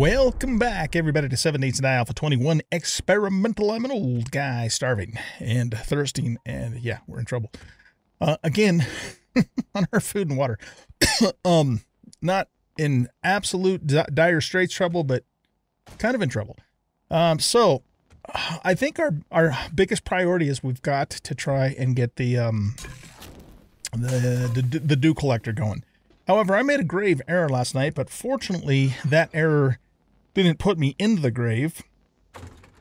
Welcome back, everybody, to 7 Days to Die, Alpha 21 Experimental. I'm an old guy starving and thirsting, and yeah, we're in trouble. Again, on our food and water. Not in absolute dire straits trouble, but kind of in trouble. So I think our biggest priority is we've got to try and get the dew collector going. However, I made a grave error last night, but fortunately that error didn't put me into the grave.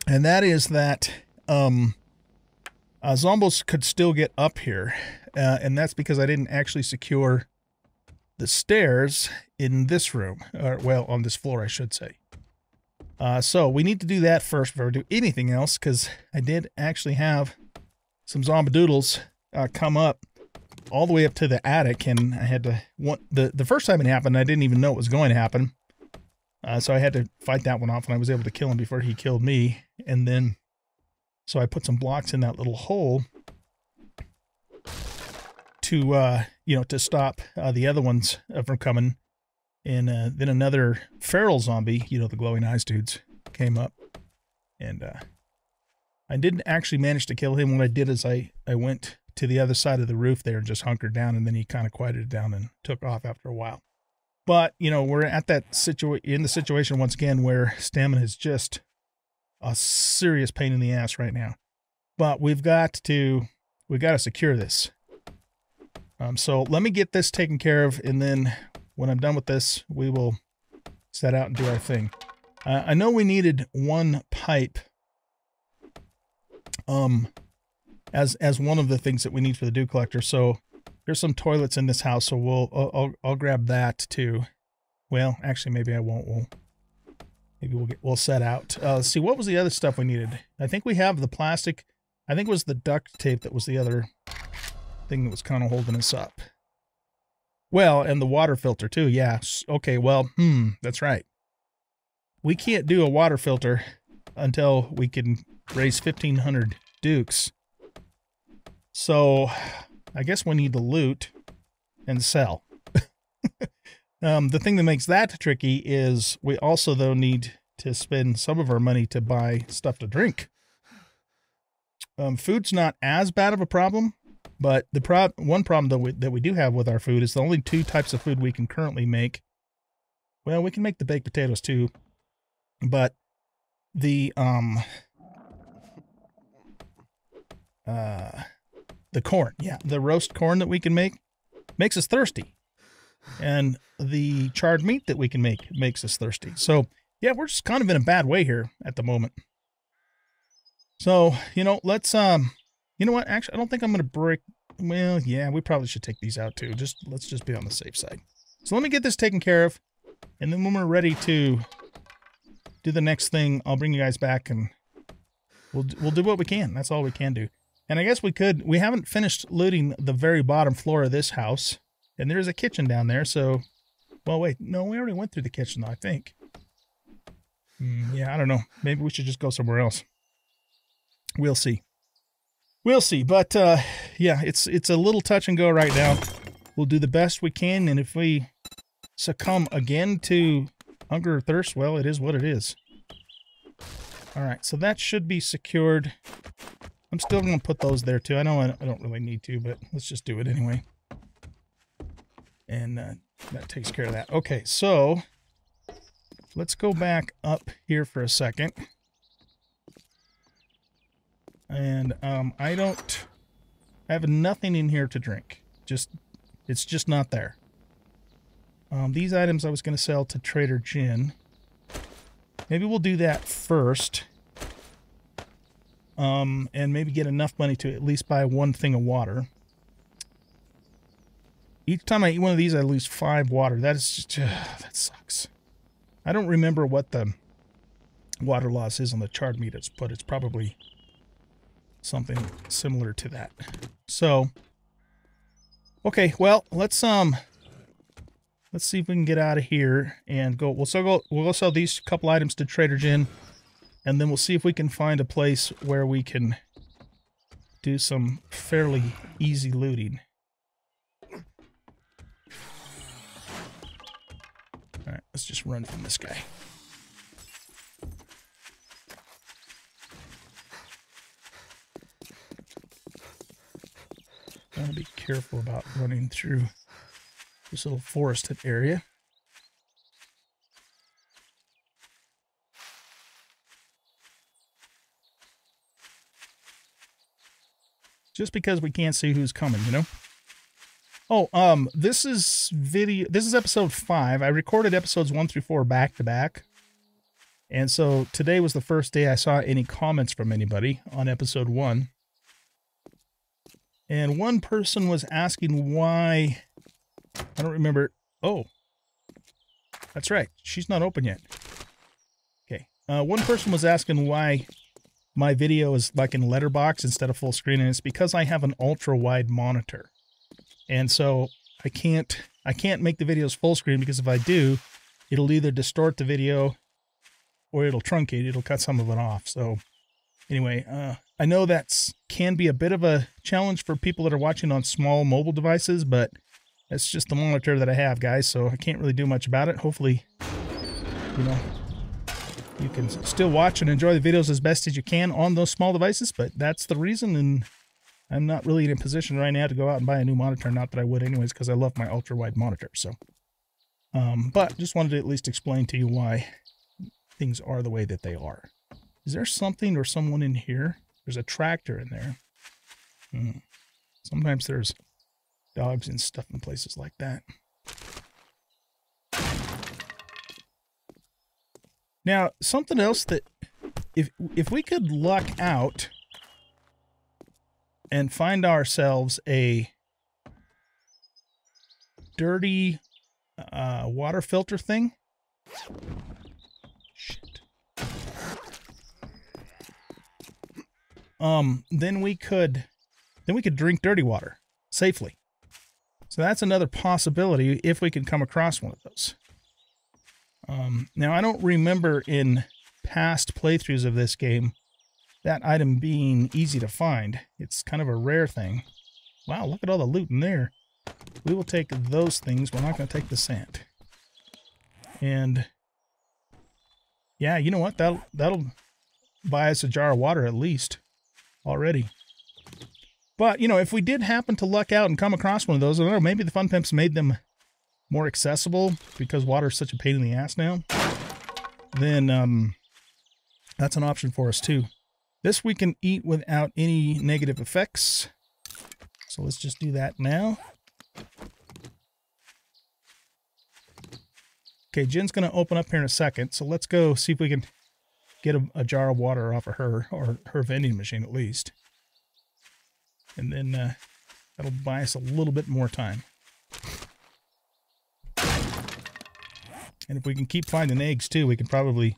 And that is that Zombos could still get up here. And that's because I didn't actually secure the stairs in this room. Or, well, on this floor, I should say. So we need to do that first before we do anything else, because I did actually have some Zombadoodles come up all the way up to the attic, and I had to the first time it happened, I didn't even know it was going to happen. So I had to fight that one off, and I was able to kill him before he killed me. And then, so I put some blocks in that little hole to, you know, to stop the other ones from coming. And then another feral zombie, you know, the glowing eyes dudes, came up, and I didn't actually manage to kill him. What I did is I went to the other side of the roof there and just hunkered down, and then he kind of quieted down and took off after a while. But, you know, we're at that situation once again where stamina is just a serious pain in the ass right now. But we've got to secure this. So let me get this taken care of, and then when I'm done with this, we will set out and do our thing. I know we needed one pipe as one of the things that we need for the dew collector. So there's some toilets in this house, so I'll grab that too. Well, actually, maybe I won't. We'll set out. Let's see, what was the other stuff we needed? I think we have the plastic. I think it was the duct tape that was the other thing that was kind of holding us up. Well, and the water filter too. Yeah. Okay. Well, that's right. We can't do a water filter until we can raise 1,500 dukes. So I guess we need to loot and sell. The thing that makes that tricky is we also, though, need to spend some of our money to buy stuff to drink. Food's not as bad of a problem, but the one problem that we do have with our food is the only two types of food we can currently make. Well, we can make the baked potatoes too, but the corn, yeah, the roast corn that we can make makes us thirsty, and the charred meat that we can make makes us thirsty. So yeah, we're just kind of in a bad way here at the moment. So, you know, let's, you know what, actually, I don't think I'm going to break. Well, yeah, we probably should take these out too. Let's just be on the safe side. So let me get this taken care of, and then when we're ready to do the next thing, I'll bring you guys back, and we'll do what we can. That's all we can do. And I guess we could, we haven't finished looting the very bottom floor of this house, and there is a kitchen down there. So, well, wait, no, we already went through the kitchen, though, I think. Yeah, I don't know. Maybe we should just go somewhere else. We'll see. We'll see. But yeah, it's a little touch and go right now. We'll do the best we can. And if we succumb again to hunger or thirst, well, it is what it is. All right. So that should be secured. I'm still going to put those there too. I know I don't really need to, but let's just do it anyway. And that takes care of that. Okay, so let's go back up here for a second. And I have nothing in here to drink. It's just not there. These items I was going to sell to Trader Jen. Maybe we'll do that first. And maybe get enough money to at least buy one thing of water. Each time I eat one of these, I lose 5 water. That is just, that sucks. I don't remember what the water loss is on the charred meat, but it's probably something similar to that. So, okay, well, let's see if we can get out of here and go. We'll go sell these couple items to Trader Jen. And then we'll see if we can find a place where we can do some fairly easy looting. All right, let's just run from this guy. Gotta be careful about running through this little forested area. Just because we can't see who's coming, you know? Oh, this is episode 5. I recorded episodes 1 through 4 back to back. And so today was the first day I saw any comments from anybody on episode 1. And one person was asking why, I don't remember. Oh, that's right. She's not open yet. Okay. One person was asking why my video is like in letterbox instead of full screen, and it's because I have an ultra wide monitor. And so I can't make the videos full screen, because if I do, it'll either distort the video or it'll truncate, it'll cut some of it off. So anyway, I know that's can be a bit of a challenge for people that are watching on small mobile devices, but that's just the monitor that I have, guys, so I can't really do much about it. Hopefully, you know, you can still watch and enjoy the videos as best as you can on those small devices, but that's the reason, and I'm not really in a position right now to go out and buy a new monitor. Not that I would anyways, because I love my ultra-wide monitor. So, but just wanted to at least explain to you why things are the way that they are. Is there something or someone in here? There's a tractor in there. Hmm. Sometimes there's dogs and stuff in places like that. Now, something else that, if we could luck out and find ourselves a dirty water filter thing. Shit. Then we could drink dirty water safely. So that's another possibility if we could come across one of those. Now, I don't remember in past playthroughs of this game that item being easy to find. It's kind of a rare thing. Wow, look at all the loot in there. We will take those things. We're not going to take the sand. And, yeah, you know what? That'll buy us a jar of water at least already. But, you know, if we did happen to luck out and come across one of those, I don't know, maybe the Fun Pimps made them more accessible because water is such a pain in the ass now, then that's an option for us too. This we can eat without any negative effects. So let's just do that now. Okay, Jen's gonna open up here in a second. So let's go see if we can get a jar of water off of her, or her vending machine at least. And then that'll buy us a little bit more time. And if we can keep finding eggs, too, we can probably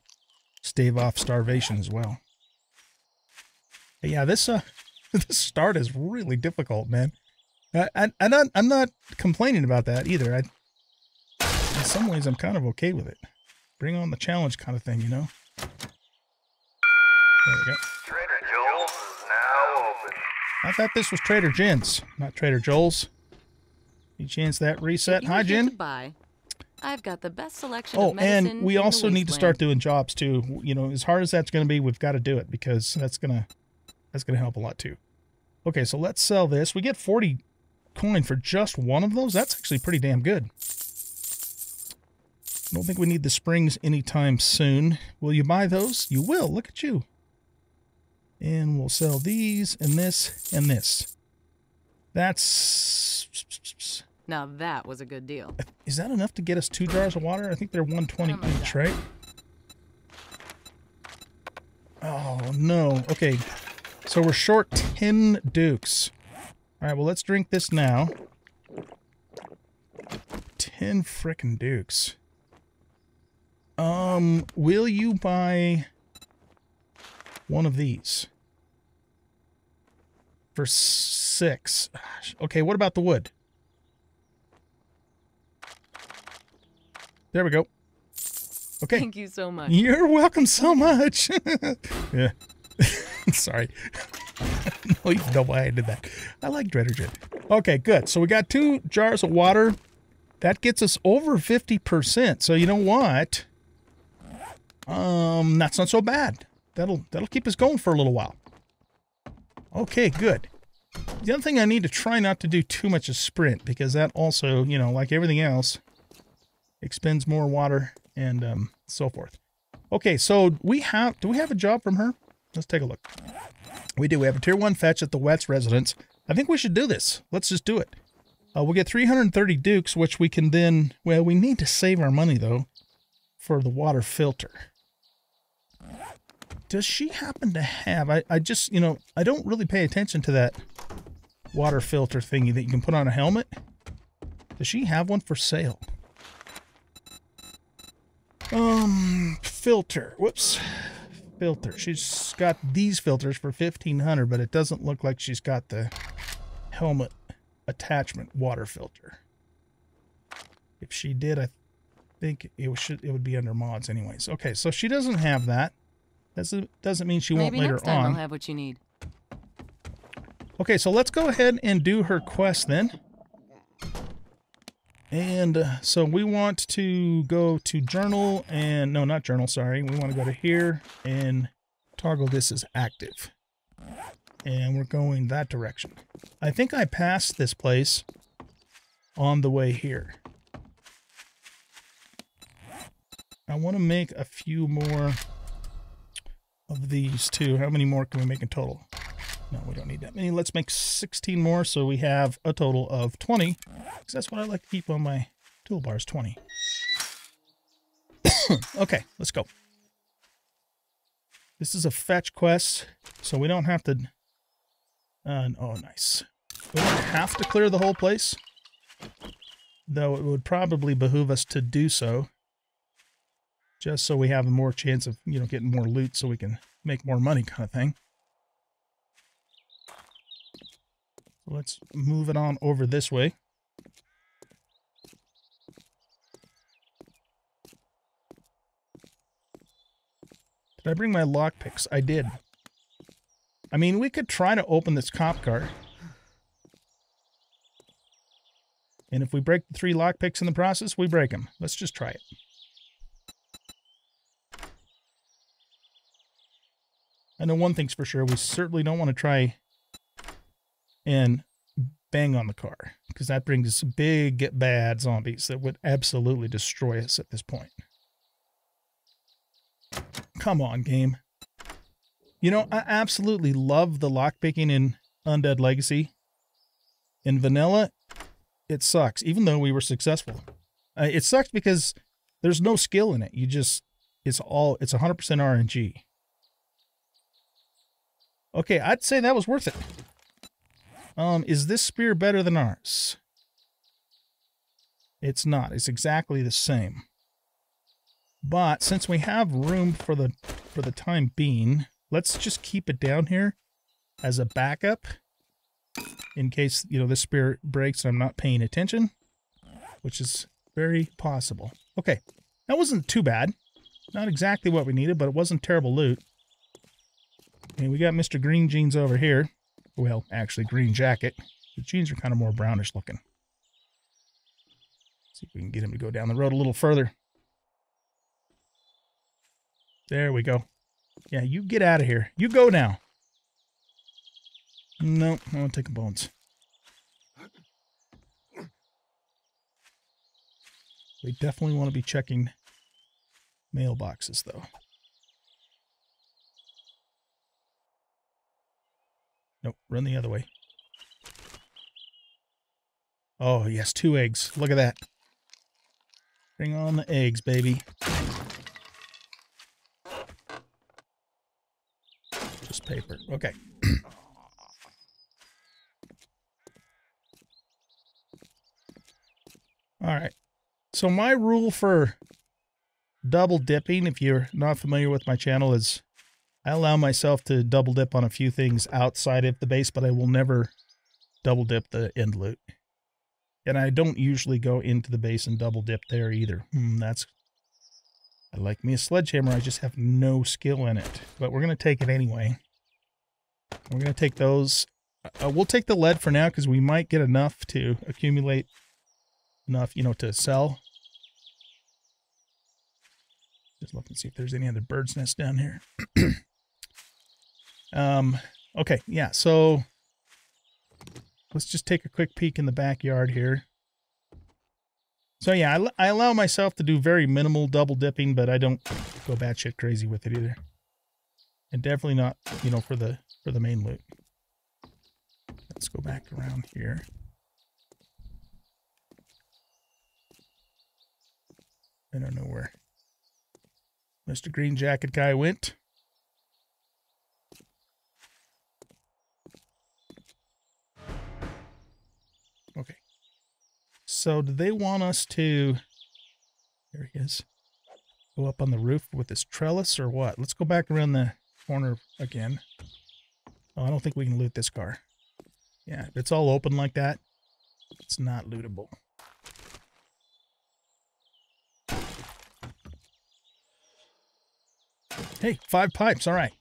stave off starvation as well. But yeah, this start is really difficult, man. I'm not complaining about that either. In some ways, I'm kind of okay with it. Bring on the challenge kind of thing, you know? There we go. Trader Joel's is now open. I thought this was Trader Jen's, not Trader Joel's. Any chance that reset? Hi, Jen. Goodbye. I've got the best selection of medicine. Oh, and we also need to start doing jobs too. You know, as hard as that's going to be, we've got to do it, because that's gonna help a lot too. Okay, so let's sell this. We get 40 coin for just one of those. That's actually pretty damn good. I don't think we need the springs anytime soon. Will you buy those? You will. Look at you. And we'll sell these and this and this. That's. Now that was a good deal. Is that enough to get us 2 jars of water? I think they're 120 each, right? Oh, no. Okay. So we're short 10 dukes. All right, well, let's drink this now. 10 frickin' dukes. Will you buy one of these? For 6. Okay, what about the wood? There we go. Okay. Thank you so much. You're welcome so much. Yeah. Sorry. No, you don't know why I did that. I like Trader Jen. Okay, good. So we got 2 jars of water. That gets us over 50%. So you know what? That's not so bad. That'll keep us going for a little while. Okay, good. The other thing I need to try not to do too much is sprint, because that also, you know, like everything else, expends more water and so forth. Okay, so do we have a job from her? Let's take a look. We do. We have a tier 1 fetch at the Wetz residence. I think we should do this. Let's just do it. We'll get 330 dukes, which we can then... Well, we need to save our money, though, for the water filter. Does she happen to have... I just, you know, I don't really pay attention to that water filter thingy that you can put on a helmet. Does she have one for sale? Filter. Whoops. Filter. She's got these filters for 1500, but it doesn't look like she's got the helmet attachment water filter. If she did, I think it would be under mods anyways. Okay, so she doesn't have that. That doesn't mean she won't later on. Maybe next time I'll have what you need. Okay, so let's go ahead and do her quest then. And so we want to go to journal and... No, not journal, sorry. We want to go to here and toggle this as active. And we're going that direction. I think I passed this place on the way here. I want to make a few more of these too. How many more can we make in total? No, we don't need that many. Let's make 16 more, so we have a total of 20. Because that's what I like to keep on my toolbars, 20. Okay, let's go. This is a fetch quest, so we don't have to... oh, nice. We don't have to clear the whole place, though it would probably behoove us to do so. Just so we have a more chance of, you know, getting more loot so we can make more money kind of thing. Let's move it on over this way. Did I bring my lockpicks? I did. I mean, we could try to open this cop car. And if we break the 3 lockpicks in the process, we break them. Let's just try it. I know one thing's for sure. We certainly don't want to try... and bang on the car, because that brings big bad zombies that would absolutely destroy us at this point. Come on, game. You know, I absolutely love the lockpicking in Undead Legacy. In vanilla, it sucks, even though we were successful. It sucks because there's no skill in it. You just, it's 100% RNG. Okay, I'd say that was worth it. Is this spear better than ours? It's not. It's exactly the same. But since we have room for the time being, let's just keep it down here as a backup in case, you know, this spear breaks and I'm not paying attention, which is very possible. Okay. That wasn't too bad. Not exactly what we needed, but it wasn't terrible loot. And we got Mr. Green Jeans over here. Well, actually, green jacket. The jeans are kind of more brownish looking. See if we can get him to go down the road a little further. There we go. Yeah, you get out of here. You go now. No, I want to take the bones. We definitely want to be checking mailboxes, though. Nope, run the other way. Oh, yes, 2 eggs. Look at that. Bring on the eggs, baby. Just paper. Okay. All right. So my rule for double dipping, if you're not familiar with my channel, is... I allow myself to double dip on a few things outside of the base, but I will never double dip the end loot. And I don't usually go into the base and double dip there either. I like me a sledgehammer. I just have no skill in it. But we're going to take it anyway. We're going to take those. We'll take the lead for now because we might get enough to accumulate enough, you know, to sell. Just look and see if there's any other bird's nest down here. Okay, yeah, so Let's just take a quick peek in the backyard here. So yeah, I allow myself to do very minimal double dipping, but I don't go batshit crazy with it either. And definitely not, you know, for the main loot. Let's go back around here. I don't know where Mr. Green Jacket guy went. Okay. So do they want us to... There he is. Go up on the roof with this trellis or what? Let's go back around the corner again. Oh, I don't think we can loot this car. Yeah, if it's all open like that, it's not lootable. Hey, 5 pipes. All right.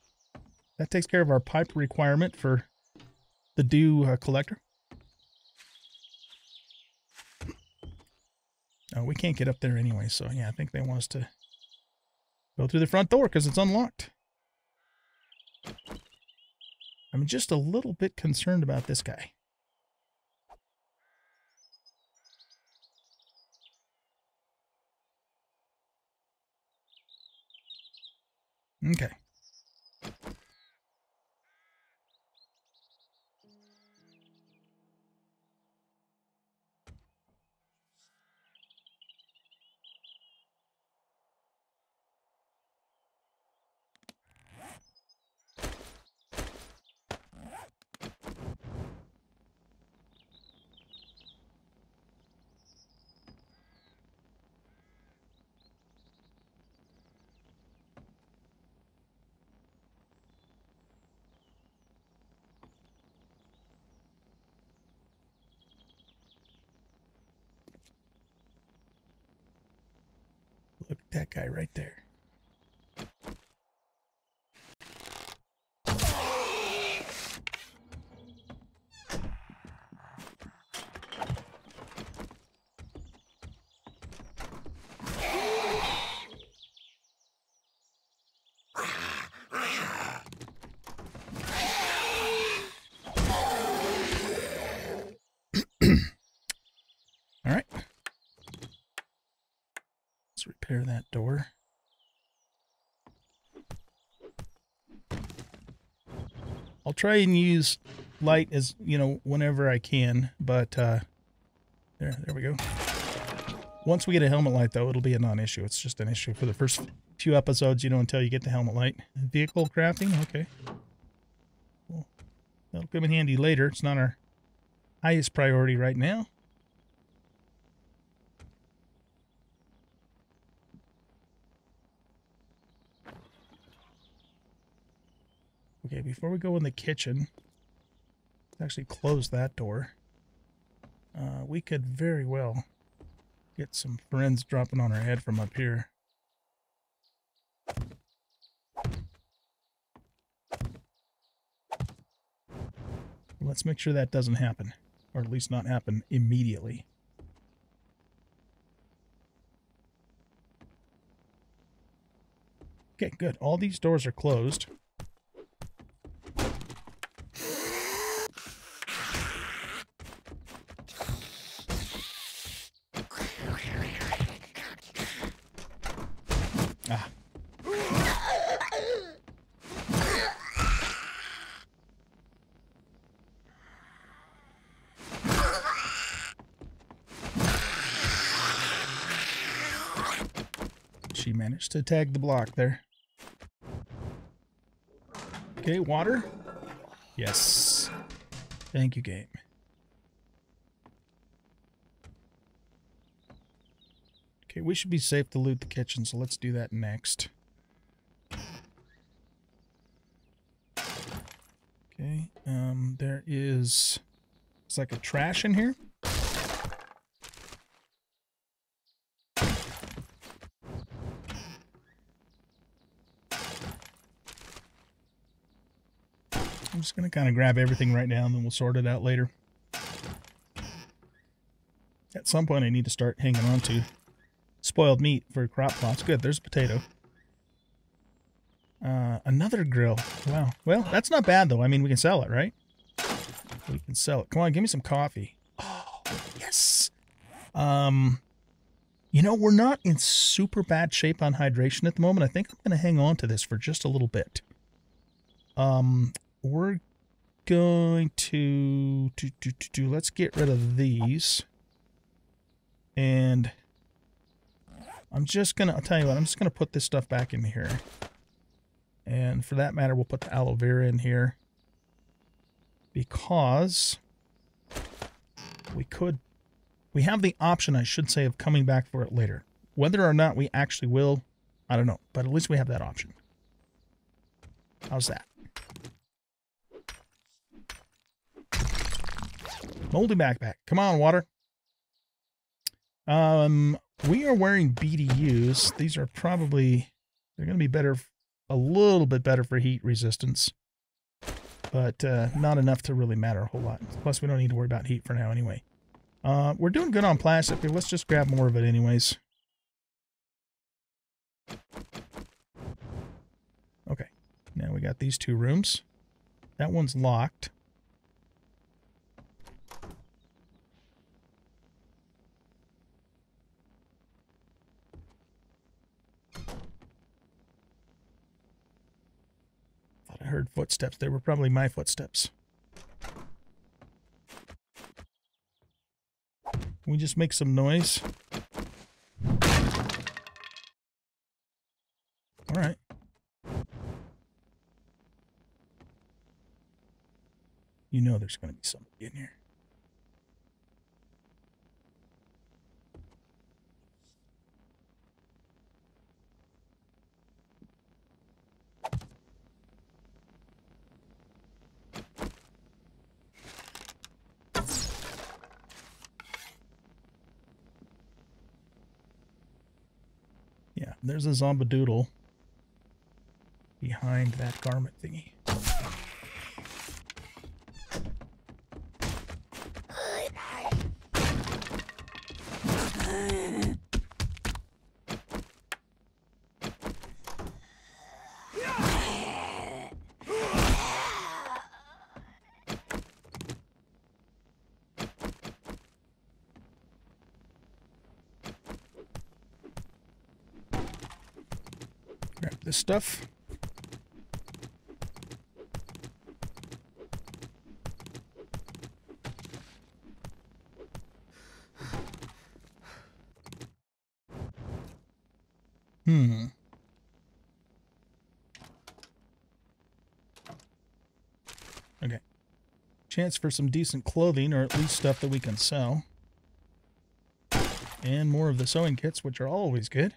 That takes care of our pipe requirement for the dew collector. Oh, we can't get up there anyway, so yeah, I think they want us to go through the front door because it's unlocked. I'm just a little bit concerned about this guy. Okay. Look at that guy right there. Repair that door. I'll try and use light as, you know, whenever I can, but there we go. Once we get a helmet light, though, it'll be a non-issue. It's just an issue for the first few episodes, you know, until you get the helmet light. Vehicle crafting, okay. Well, that'll come in handy later. It's not our highest priority right now. Okay, before we go in the kitchen, let's actually close that door. We could very well get some friends dropping on our head from up here. Let's make sure that doesn't happen, or at least not happen immediately. Okay, good. All these doors are closed. To tag the block there. Okay, water. Yes. Thank you, game. Okay, we should be safe to loot the kitchen, so let's do that next. Okay, there is... It's like a trash in here. I'm just going to kind of grab everything right now, and then we'll sort it out later. At some point, I need to start hanging on to spoiled meat for crop plots. Good, there's a potato. Another grill. Wow. Well, that's not bad, though. I mean, we can sell it, right? we can sell it. Come on, give me some coffee. Oh, yes. You know, we're not in super bad shape on hydration at the moment. I think I'm going to hang on to this for just a little bit. We're going to let's get rid of these. And I'm just going to, I'll tell you what, I'm just going to put this stuff back in here. And for that matter, we'll put the aloe vera in here. Because we could, we have the option, I should say, of coming back for it later. Whether or not we actually will, I don't know. But at least we have that option. How's that? Moldy backpack. Come on, water. We are wearing BDUs. These are probably, they're going to be better, a little bit better for heat resistance. But not enough to really matter a whole lot. Plus, we don't need to worry about heat for now anyway. We're doing good on plastic. Let's just grab more of it anyways. Okay. Now we got these two rooms. That one's locked. I heard footsteps. They were probably my footsteps. Can we just make some noise? All right. You know there's going to be something in here. There's a zombadoodle behind that garment thingy. Stuff. Okay. Chance for some decent clothing, or at least stuff that we can sell. And more of the sewing kits, which are always good.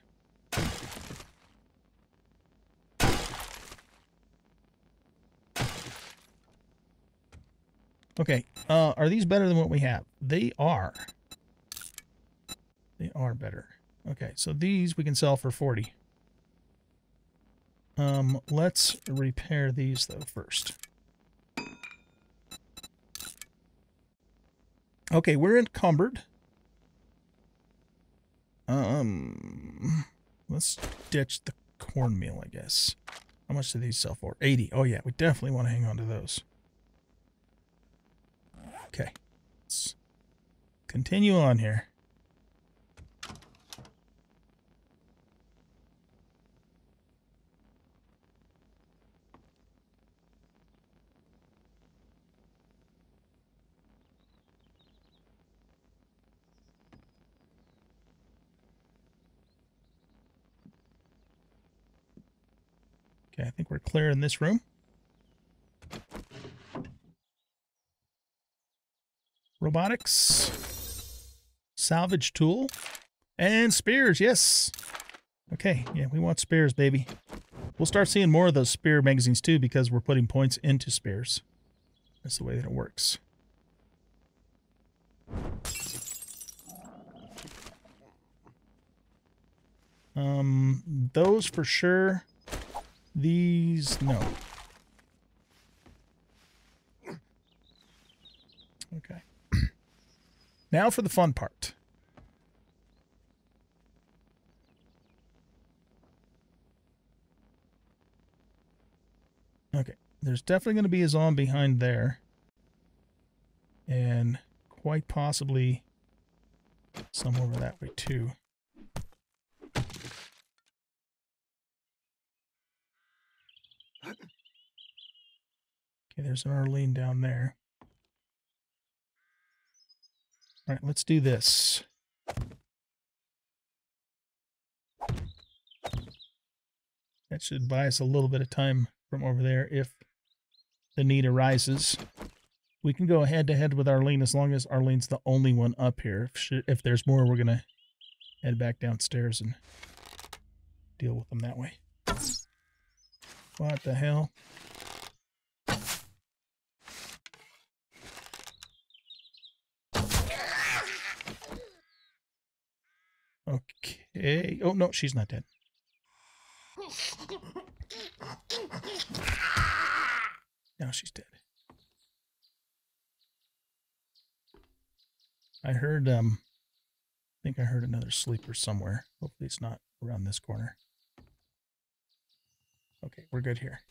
Okay, are these better than what we have? They are. They are better. Okay, so these we can sell for 40. Let's repair these, though, first. Okay, we're encumbered. Let's ditch the cornmeal, I guess. How much do these sell for? 80. Oh, yeah, we definitely want to hang on to those. Okay, let's continue on here. Okay, I think we're clear in this room. Robotics, salvage tool, and spears, yes. Okay, yeah, we want spears, baby. We'll start seeing more of those spear magazines, too, because we're putting points into spears. That's the way that it works. Those for sure. These, no. Okay. Now for the fun part. Okay, there's definitely going to be a zombie behind there. and quite possibly some over that way too. Okay, there's an Arlene down there. All right, let's do this. That should buy us a little bit of time from over there if the need arises. We can go head-to-head with Arlene as long as Arlene's the only one up here. If there's more, we're going to head back downstairs and deal with them that way. What the hell? Okay. Oh, no, she's not dead. Now she's dead. I heard, I think I heard another sleeper somewhere. Hopefully it's not around this corner. Okay, we're good here.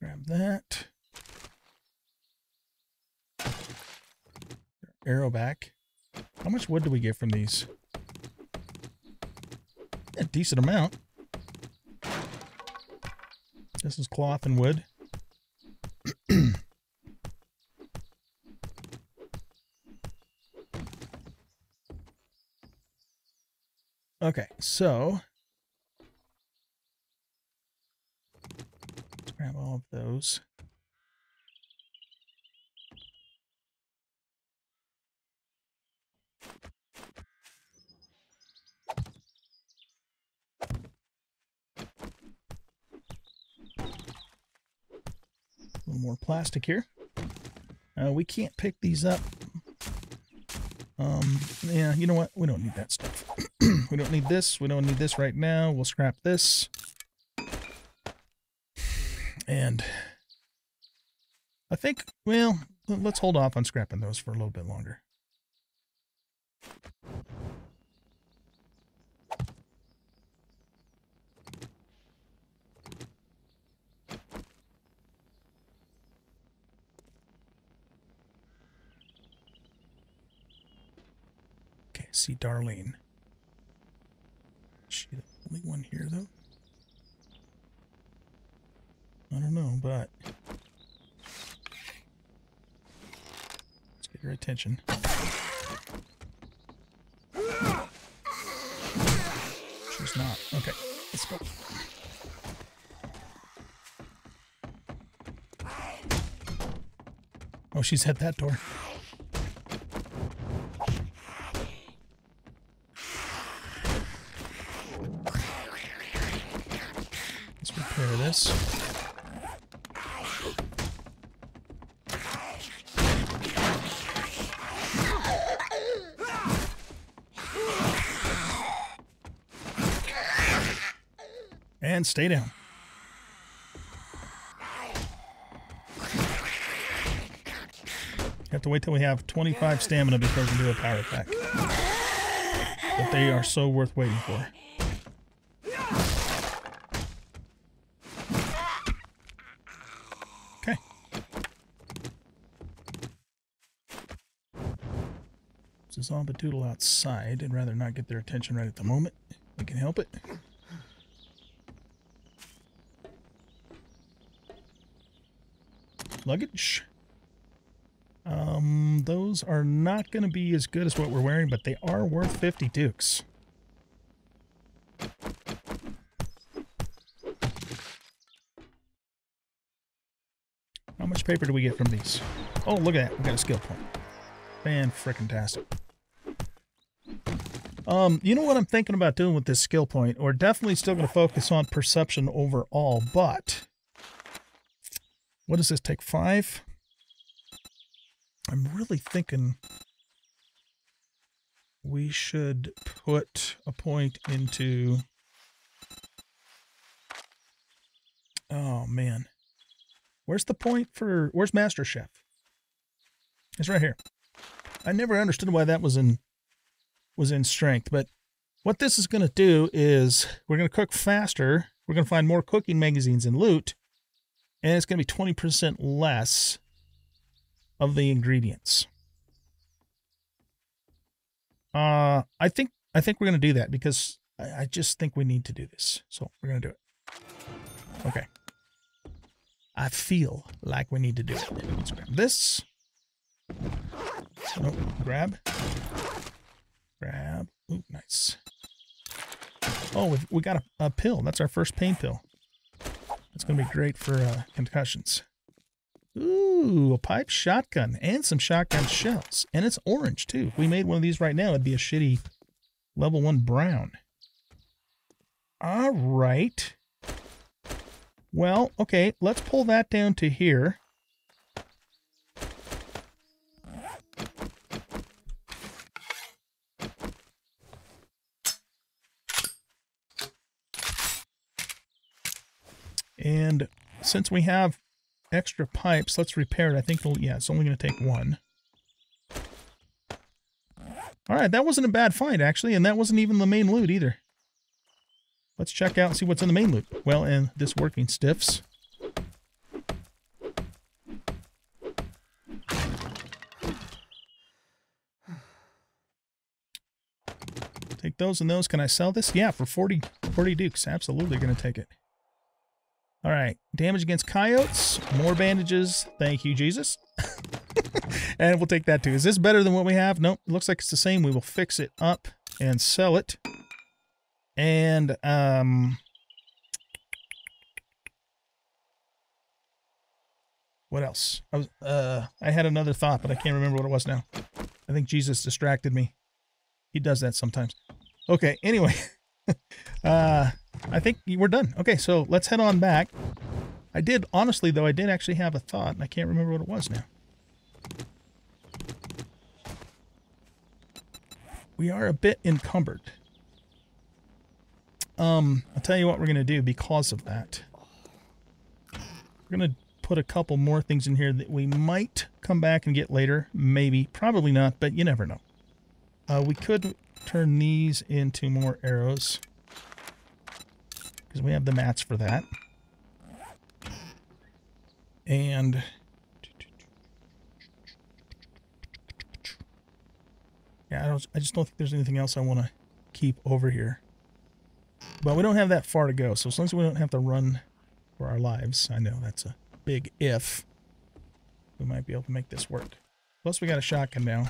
Grab that. Arrow back. How much wood do we get from these? A decent amount. This is cloth and wood. Okay, so let's grab all of those. More plastic here. We can't pick these up. Yeah, you know what? We don't need that stuff. We don't need this. We don't need this right now. We'll scrap this. And I think, well, let's hold off on scrapping those for a little bit longer. See Darlene. Is she the only one here though? I don't know, but let's get her attention. She's not. Okay, let's go. Oh, she's at that door. This. And stay down. Have to wait till we have 25 stamina before we do a power attack. But they are so worth waiting for. Zombadoodle outside. I'd rather not get their attention right at the moment. We can help it. Luggage. Those are not going to be as good as what we're wearing, but they are worth 50 dukes. How much paper do we get from these? Oh, look at that. We got a skill point. Fan-frickin-tastic. You know what I'm thinking about doing with this skill point? We're definitely still going to focus on perception overall, but what does this take? 5? I'm really thinking we should put a point into... Oh, man. Where's the point for... Where's Master Chef? It's right here. I never understood why that was in strength, but what this is going to do is we're going to cook faster. We're going to find more cooking magazines and loot, and it's going to be 20% less of the ingredients. I think we're going to do that because I just think we need to do this. So we're going to do it. Okay. I feel like we need to do it. Let's grab this. Nope. Grab. Grab. Ooh, nice. Oh, we got a pill. That's our first pain pill. That's going to be great for concussions. Ooh, a pipe shotgun and some shotgun shells. And it's orange, too. If we made one of these right now, it'd be a shitty level 1 brown. All right. Well, okay, let's pull that down to here. And since we have extra pipes, let's repair it. I think it'll, yeah, it's only going to take one. All right, that wasn't a bad find, actually, and that wasn't even the main loot either. Let's check out and see what's in the main loot. Well, and this working stiffs. Take those and those. Can I sell this? Yeah, for 40 dukes. Absolutely going to take it. All right, damage against coyotes, more bandages. Thank you, Jesus. And we'll take that too. Is this better than what we have? Nope, it looks like it's the same. We will fix it up and sell it. And, what else? I had another thought, but I can't remember what it was now. I think Jesus distracted me. He does that sometimes. Okay, anyway. I think we're done. Okay, so let's head on back. I did, honestly, though, I did actually have a thought, and I can't remember what it was now. We are a bit encumbered. I'll tell you what we're going to do because of that. We're going to put a couple more things in here that we might come back and get later. Maybe. Probably not, but you never know. We could turn these into more arrows. Because we have the mats for that. And yeah, I just don't think there's anything else I want to keep over here. But we don't have that far to go, so as long as we don't have to run for our lives, I know that's a big if, we might be able to make this work. Plus we got a shotgun now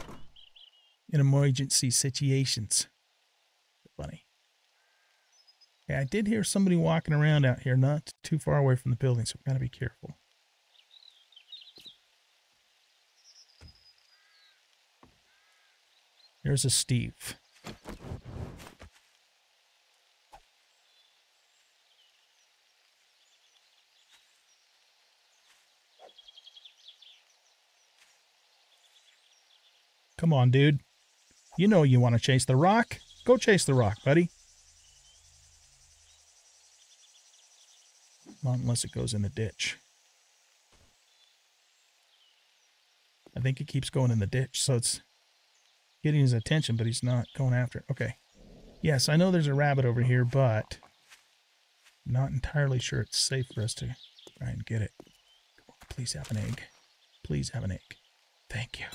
in emergency situations. Funny. Yeah, I did hear somebody walking around out here, not too far away from the building, so we've got to be careful. There's a Steve. Come on, dude. You know you want to chase the rock. Go chase the rock, buddy. Not unless it goes in the ditch. I think it keeps going in the ditch, so it's getting his attention, but he's not going after it. Okay. Yes, I know there's a rabbit over here, but I'm not entirely sure it's safe for us to try and get it. Come on, please have an egg. Please have an egg. Thank you.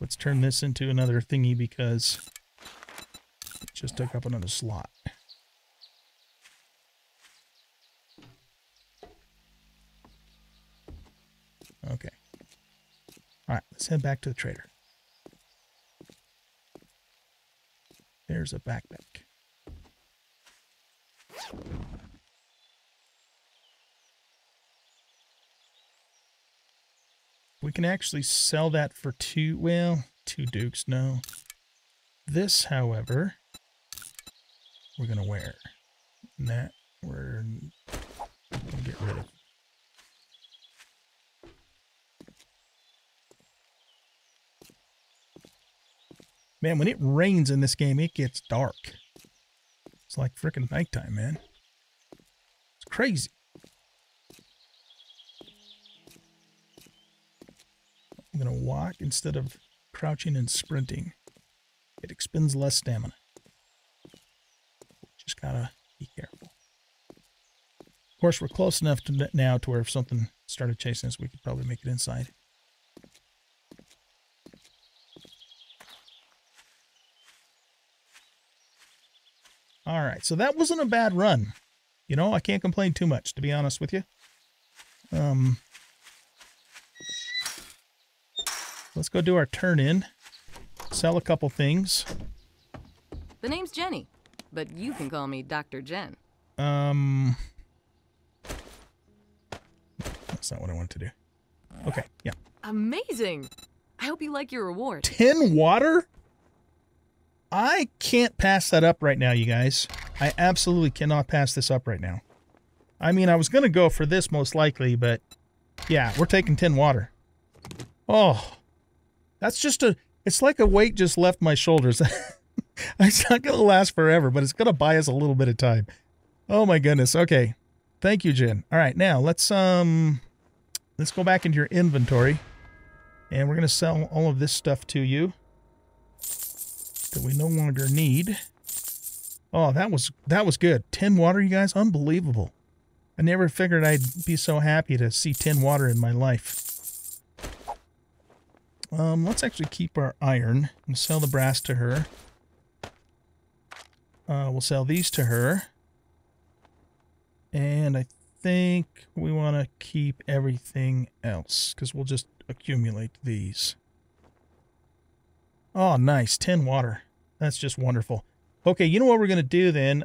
Let's turn this into another thingy because it just took up another slot. Okay. All right, let's head back to the trader. There's a backpack. We can actually sell that for two dukes, no. This, however, we're going to wear. And that we're going to get rid of. Man, when it rains in this game, it gets dark. It's like frickin' nighttime, man. It's crazy. I'm going to walk instead of crouching and sprinting. It expends less stamina. Just got to be careful. course, we're close enough to now to where if something started chasing us, we could probably make it inside. All right, so that wasn't a bad run. You know, I can't complain too much, to be honest with you. Let's go do our turn in, sell a couple things. The name's Jenny, but you can call me Dr. Jen. That's not what I wanted to do. Okay, yeah. Amazing. I hope you like your reward. 10 water? I can't pass that up right now, you guys. I absolutely cannot pass this up right now. I mean, I was going to go for this most likely, but yeah, we're taking 10 water. Oh, that's just a, it's like a weight just left my shoulders. It's not going to last forever, but it's going to buy us a little bit of time. Oh my goodness. Okay. Thank you, Jen. All right. Now let's go back into your inventory and we're going to sell all of this stuff to you that we no longer need. Oh, that was good. 10 water, you guys. Unbelievable. I never figured I'd be so happy to see 10 water in my life. Let's actually keep our iron and sell the brass to her. We'll sell these to her. And I think we want to keep everything else because we'll just accumulate these. Oh, nice. 10 water. That's just wonderful. Okay, you know what we're going to do then?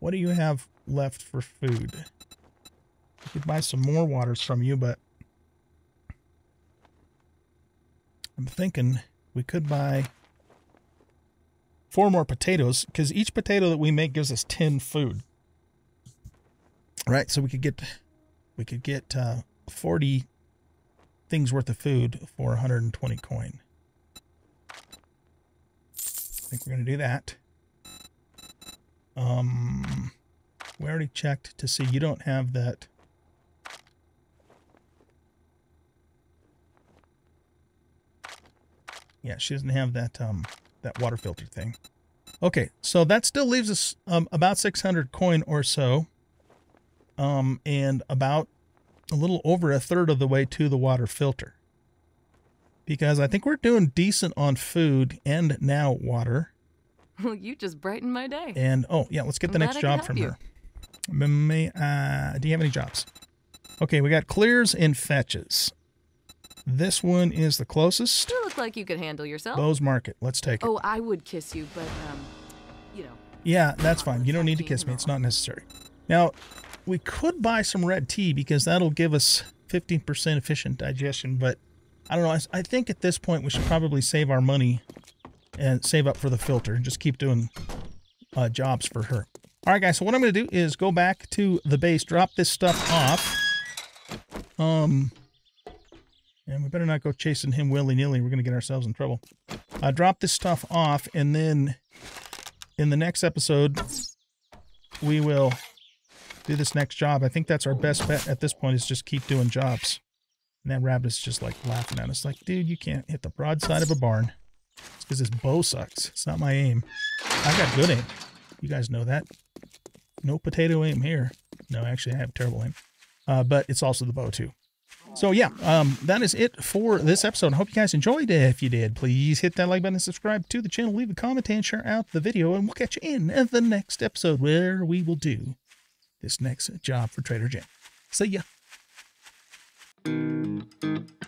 What do you have left for food? I could buy some more waters from you, but I'm thinking we could buy 4 more potatoes because each potato that we make gives us 10 food. Right, so we could get 40 things worth of food for 120 coin. I think we're going to do that. We already checked to see you don't have that. Yeah, she doesn't have that that water filter thing. Okay, so that still leaves us about 600 coin or so, and about a little over a third of the way to the water filter, because I think we're doing decent on food and now water. Well, you just brightened my day. And oh yeah, let's get the next job from her. Do you have any jobs? Okay, we got clears and fetches. This one is the closest. You look like you could handle yourself. Bow's Market. Let's take it. Oh, I would kiss you, but you know. Yeah, that's fine. You don't need to kiss me. It's not necessary. Now, we could buy some red tea because that'll give us 15% efficient digestion, but I don't know. I think at this point we should probably save our money and save up for the filter and just keep doing jobs for her. All right, guys, so what I'm going to do is go back to the base, drop this stuff off. And we better not go chasing him willy-nilly. We're going to get ourselves in trouble. Drop this stuff off, and then in the next episode, we will do this next job. I think that's our best bet at this point is just keep doing jobs. And that rabbit is just like laughing at us like, dude, you can't hit the broadside of a barn. It's because this bow sucks. It's not my aim. I've got good aim. You guys know that. No potato aim here. No, actually, I have terrible aim. But it's also the bow, too. So, yeah, that is it for this episode. I hope you guys enjoyed it. If you did, please hit that like button and subscribe to the channel. Leave a comment and share out the video. And we'll catch you in the next episode where we will do this next job for Trader Jen. See ya.